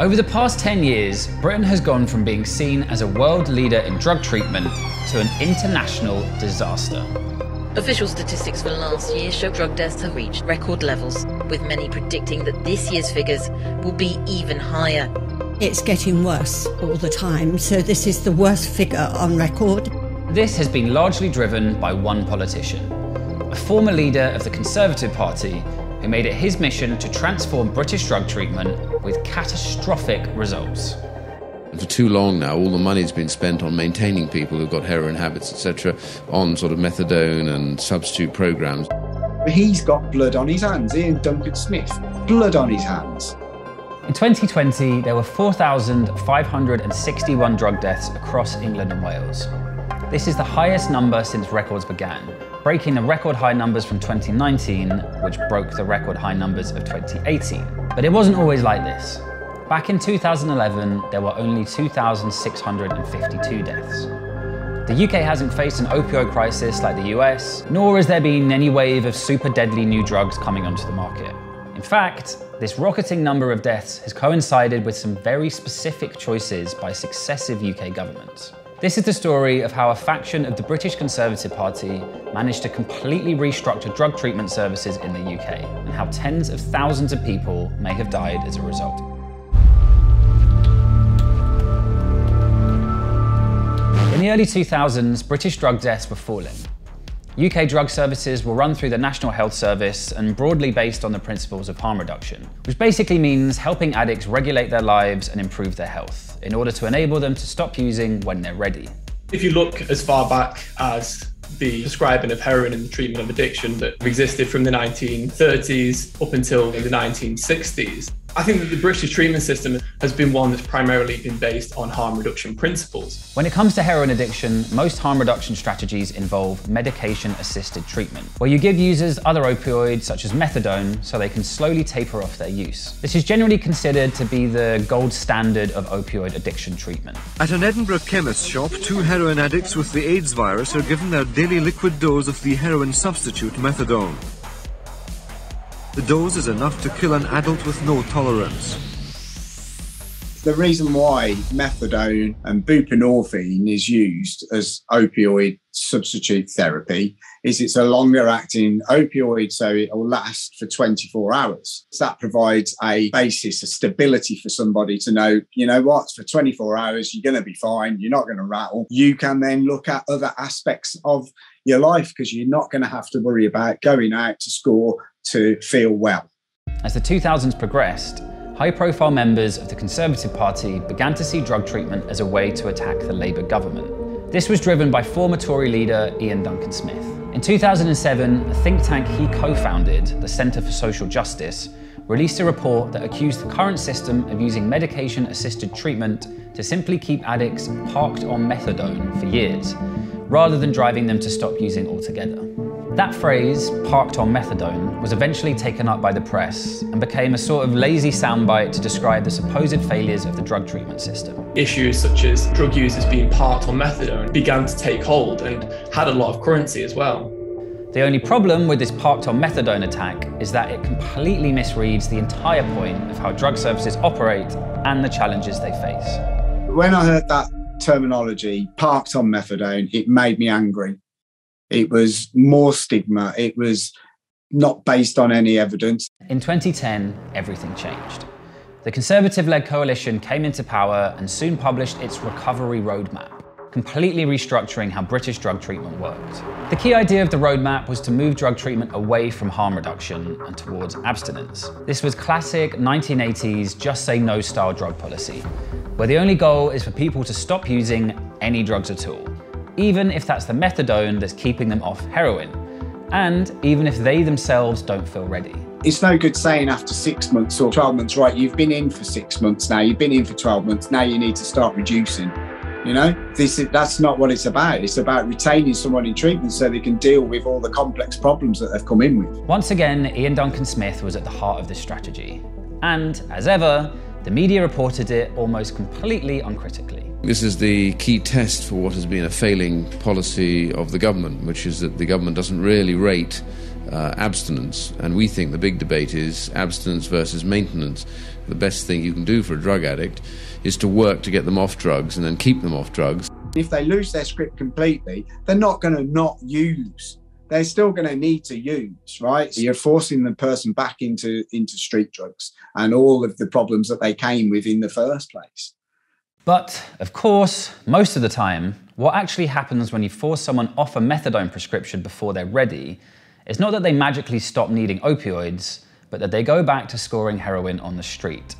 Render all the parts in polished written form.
Over the past 10 years, Britain has gone from being seen as a world leader in drug treatment to an international disaster. Official statistics for last year show drug deaths have reached record levels, with many predicting that this year's figures will be even higher. It's getting worse all the time, so this is the worst figure on record. This has been largely driven by one politician, a former leader of the Conservative Party, who made it his mission to transform British drug treatment with catastrophic results. For too long now, all the money's been spent on maintaining people who've got heroin habits, etc., on sort of methadone and substitute programs. He's got blood on his hands, Iain Duncan Smith. Blood on his hands. In 2020, there were 4,561 drug deaths across England and Wales. This is the highest number since records began, breaking the record high numbers from 2019, which broke the record high numbers of 2018. But it wasn't always like this. Back in 2011, there were only 2,652 deaths. The UK hasn't faced an opioid crisis like the US, nor has there been any wave of super deadly new drugs coming onto the market. In fact, this rocketing number of deaths has coincided with some very specific choices by successive UK governments. This is the story of how a faction of the British Conservative Party managed to completely restructure drug treatment services in the UK, and how tens of thousands of people may have died as a result. In the early 2000s, British drug deaths were falling. UK drug services were run through the National Health Service and broadly based on the principles of harm reduction, which basically means helping addicts regulate their lives and improve their health in order to enable them to stop using when they're ready. If you look as far back as the prescribing of heroin and the treatment of addiction that existed from the 1930s up until the 1960s, I think that the British treatment system has been one that's primarily been based on harm reduction principles. When it comes to heroin addiction, most harm reduction strategies involve medication-assisted treatment, where you give users other opioids such as methadone so they can slowly taper off their use. This is generally considered to be the gold standard of opioid addiction treatment. At an Edinburgh chemist shop, two heroin addicts with the AIDS virus are given their daily liquid dose of the heroin substitute methadone. The dose is enough to kill an adult with no tolerance. The reason why methadone and buprenorphine is used as opioid substitute therapy is it's a longer-acting opioid, so it will last for 24 hours. So that provides a basis, a stability for somebody to know, you know what, for 24 hours, you're going to be fine, you're not going to rattle. You can then look at other aspects of your life because you're not going to have to worry about going out to score to feel well. As the 2000s progressed, high-profile members of the Conservative Party began to see drug treatment as a way to attack the Labour government. This was driven by former Tory leader Iain Duncan Smith. In 2007, a think tank he co-founded, the Centre for Social Justice, released a report that accused the current system of using medication-assisted treatment to simply keep addicts parked on methadone for years, rather than driving them to stop using altogether. That phrase, parked on methadone, was eventually taken up by the press and became a sort of lazy soundbite to describe the supposed failures of the drug treatment system. Issues such as drug users being parked on methadone began to take hold and had a lot of currency as well. The only problem with this parked on methadone attack is that it completely misreads the entire point of how drug services operate and the challenges they face. When I heard that terminology, parked on methadone, it made me angry. It was more stigma. It was not based on any evidence. In 2010, everything changed. The Conservative-led coalition came into power and soon published its recovery roadmap, completely restructuring how British drug treatment worked. The key idea of the roadmap was to move drug treatment away from harm reduction and towards abstinence. This was classic 1980s just say no style drug policy, where the only goal is for people to stop using any drugs at all, even if that's the methadone that's keeping them off heroin, and even if they themselves don't feel ready. It's no good saying after 6 months or 12 months, right, you've been in for 6 months now, you've been in for 12 months, now you need to start reducing. You know, that's not what it's about. It's about retaining someone in treatment so they can deal with all the complex problems that they've come in with. Once again, Iain Duncan Smith was at the heart of this strategy. And, as ever, the media reported it almost completely uncritically. This is the key test for what has been a failing policy of the government, which is that the government doesn't really rate abstinence, and we think the big debate is abstinence versus maintenance. The best thing you can do for a drug addict is to work to get them off drugs and then keep them off drugs. If they lose their script completely, they're not going to not use. They're still going to need to use, right? So you're forcing the person back into street drugs and all of the problems that they came with in the first place. But, of course, most of the time, what actually happens when you force someone off a methadone prescription before they're ready is not that they magically stop needing opioids, but that they go back to scoring heroin on the street.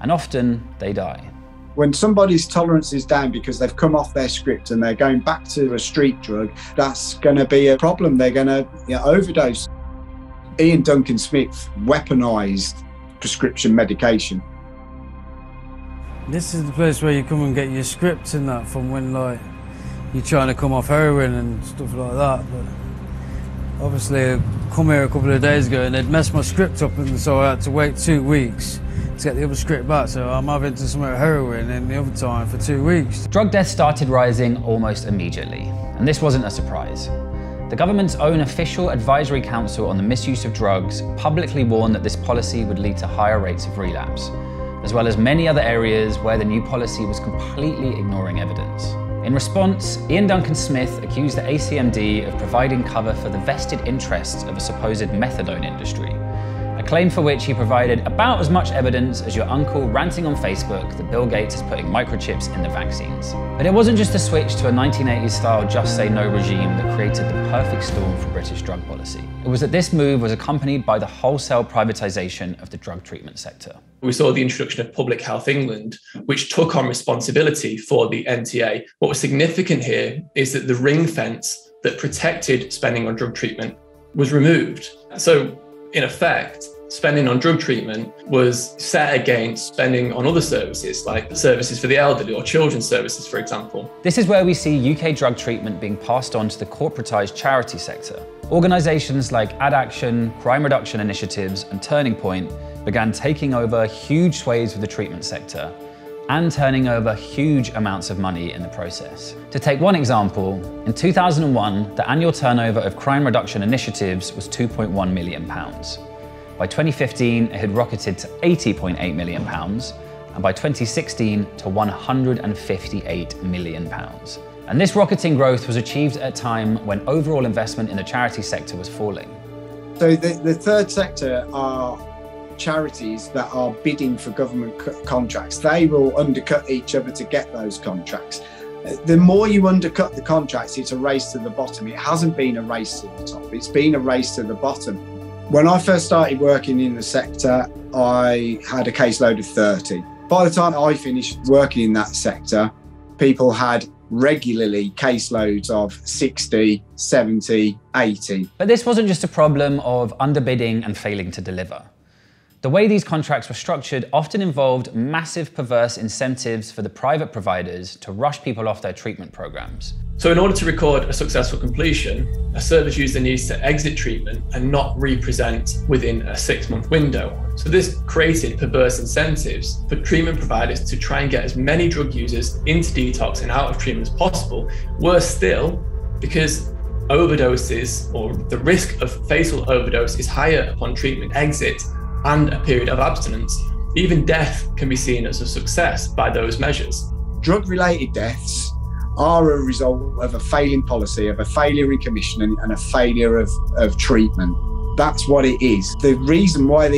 And often, they die. When somebody's tolerance is down because they've come off their script and they're going back to a street drug, that's going to be a problem. They're going to overdose. Iain Duncan Smith weaponised prescription medication. This is the place where you come and get your scripts and that from when, like, you're trying to come off heroin and stuff like that. But obviously, I come here a couple of days ago and they'd messed my script up, and so I had to wait 2 weeks to get the other script back, so I'm having to smoke heroin in the other time for 2 weeks. Drug deaths started rising almost immediately, and this wasn't a surprise. The government's own official advisory council on the misuse of drugs publicly warned that this policy would lead to higher rates of relapse, as well as many other areas where the new policy was completely ignoring evidence. In response, Iain Duncan Smith accused the ACMD of providing cover for the vested interests of a supposed methadone industry, a claim for which he provided about as much evidence as your uncle ranting on Facebook that Bill Gates is putting microchips in the vaccines. But it wasn't just a switch to a 1980s-style Just Say No regime that created the perfect storm for British drug policy. It was that this move was accompanied by the wholesale privatisation of the drug treatment sector. We saw the introduction of Public Health England, which took on responsibility for the NTA. What was significant here is that the ring fence that protected spending on drug treatment was removed. So, in effect, spending on drug treatment was set against spending on other services, like services for the elderly or children's services, for example. This is where we see UK drug treatment being passed on to the corporatised charity sector. Organisations like Addaction, Crime Reduction Initiatives and Turning Point began taking over huge swathes of the treatment sector and turning over huge amounts of money in the process. To take one example, in 2001, the annual turnover of Crime Reduction Initiatives was £2.1 million. By 2015, it had rocketed to £80.8 million, and by 2016 to £158 million. And this rocketing growth was achieved at a time when overall investment in the charity sector was falling. So the third sector are charities that are bidding for government contracts. They will undercut each other to get those contracts. The more you undercut the contracts, it's a race to the bottom. It hasn't been a race to the top, it's been a race to the bottom. When I first started working in the sector, I had a caseload of 30. By the time I finished working in that sector, people had regularly caseloads of 60, 70, 80. But this wasn't just a problem of underbidding and failing to deliver. The way these contracts were structured often involved massive perverse incentives for the private providers to rush people off their treatment programs. So in order to record a successful completion, a service user needs to exit treatment and not represent within a 6-month window. So this created perverse incentives for treatment providers to try and get as many drug users into detox and out of treatment as possible. Worse still, because overdoses or the risk of fatal overdose is higher upon treatment exit and a period of abstinence, even death can be seen as a success by those measures. Drug-related deaths are a result of a failing policy, of a failure in commissioning and a failure of treatment. That's what it is. The reason why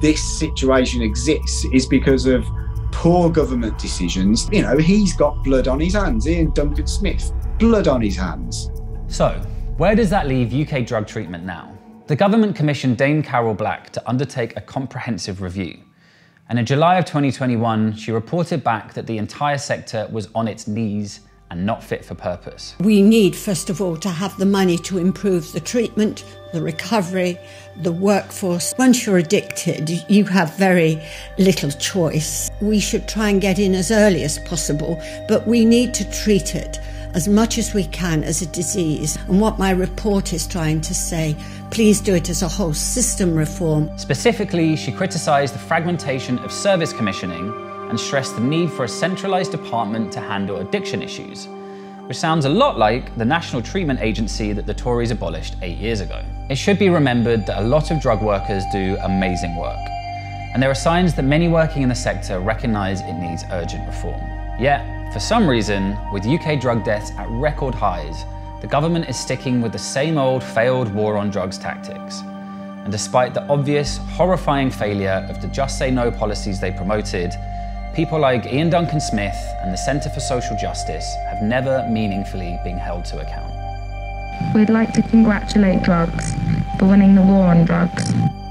this situation exists is because of poor government decisions. You know, he's got blood on his hands, Iain Duncan Smith, blood on his hands. So, where does that leave UK drug treatment now? The government commissioned Dame Carol Black to undertake a comprehensive review, and in July of 2021, she reported back that the entire sector was on its knees and not fit for purpose. We need, first of all, to have the money to improve the treatment, the recovery, the workforce. Once you're addicted, you have very little choice. We should try and get in as early as possible, but we need to treat it as much as we can as a disease. And what my report is trying to say, please do it as a whole system reform. Specifically, she criticised the fragmentation of service commissioning and stressed the need for a centralised department to handle addiction issues, which sounds a lot like the National Treatment Agency that the Tories abolished 8 years ago. It should be remembered that a lot of drug workers do amazing work, and there are signs that many working in the sector recognise it needs urgent reform. Yet, for some reason, with UK drug deaths at record highs, the government is sticking with the same old failed war on drugs tactics. And despite the obvious, horrifying failure of the Just Say No policies they promoted, people like Iain Duncan Smith and the Centre for Social Justice have never meaningfully been held to account. We'd like to congratulate drugs for winning the war on drugs.